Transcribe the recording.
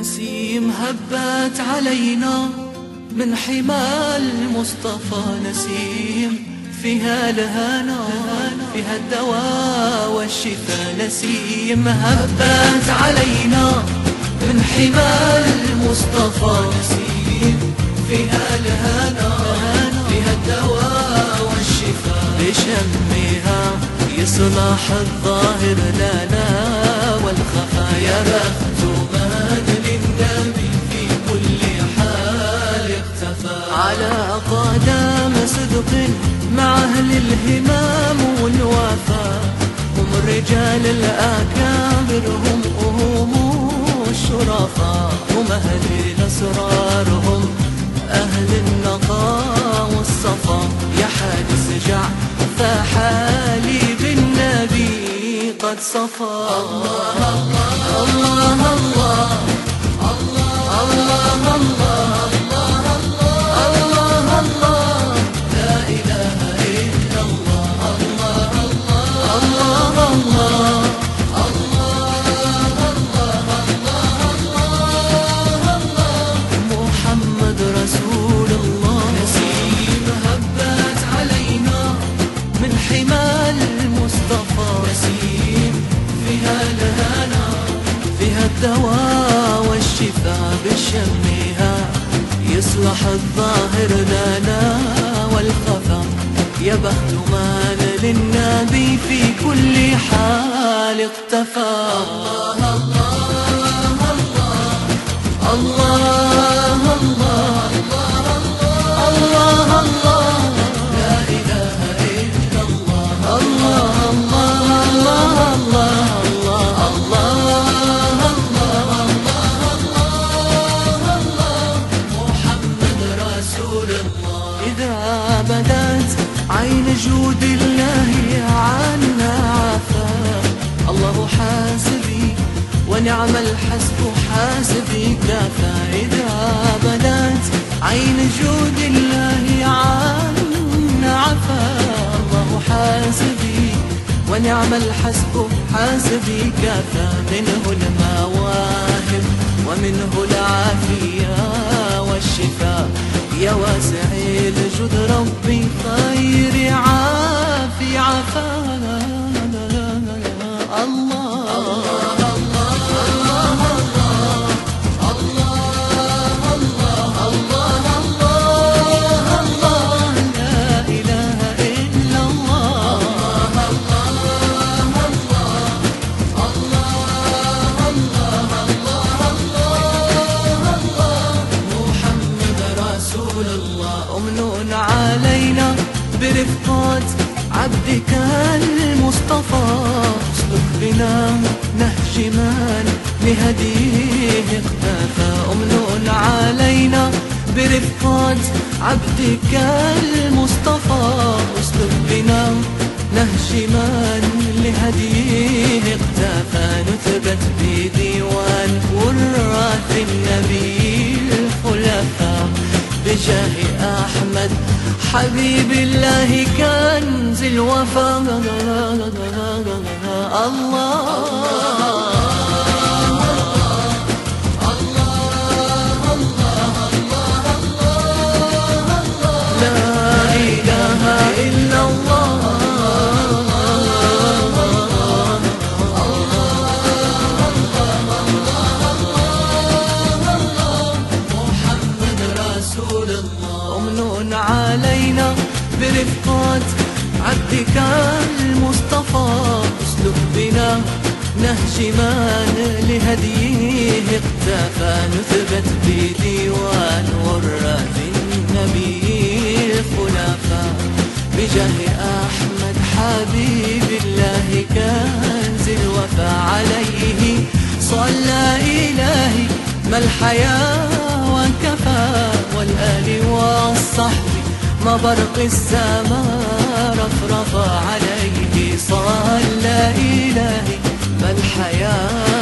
نسيم هبت علينا من حمى المصطفى، نسيم فيها لهانا، فيها الدواء والشفاء، نسيم هبت علينا من حمى المصطفى، نسيم فيها لهانا، فيها الدواء والشفاء، بشمها يصلح الظاهر لنا والخفايا، مختومات للنبي في كل حال اختفى، على قدم صدق مع أهل الهمام والوفا، هم الرجال الأكابر، هم الشرفاء، هم أهل الأسرار، هم أهل النقاء والصفا، يا حادث جع فحالي بالنبي قد صفى. الله الله الله الله الله الله الدواء والشفاء، بشمها يصلح الظاهر لنا والخفا، يا بخت من للنبي في كل حال اقتفى. الله الله الله الله الله الله الله لا إله إلا الله. الله الله الله الله عين جود الله عنا عفا، الله حاسبي ونعم الحسب حاسبي كافى، إذا بدت عين جود الله عنا عفا، الله حاسبي ونعم الحسب حاسبي كافى، منه المواهب ومنه العافية والشفاء، يا واسع الجود ربي خير عافي عفانا. الله الله برفقات عبدك المصطفى، اسلك بنا نهج من بهديه اختفى، أملؤ علينا برفقات عبدك المصطفى، اسلك بنا نهج من لهديه اختفى، نثبت بديوان وراث النبي الخلفاء، بجاه أحمد حبيب الله كنز الوفا. الله عبدك المصطفى، اسلك بنا نهج من لهديه اقتفى، نثبت بديوان وراث النبي الخلفاء، بجاه أحمد حبيب الله كنز الوفا، عليه صلى إلهي ما الحياة وكفى، والآل والصحب ما برق السماء رفرف، عليه صلى إلهي ما الحياة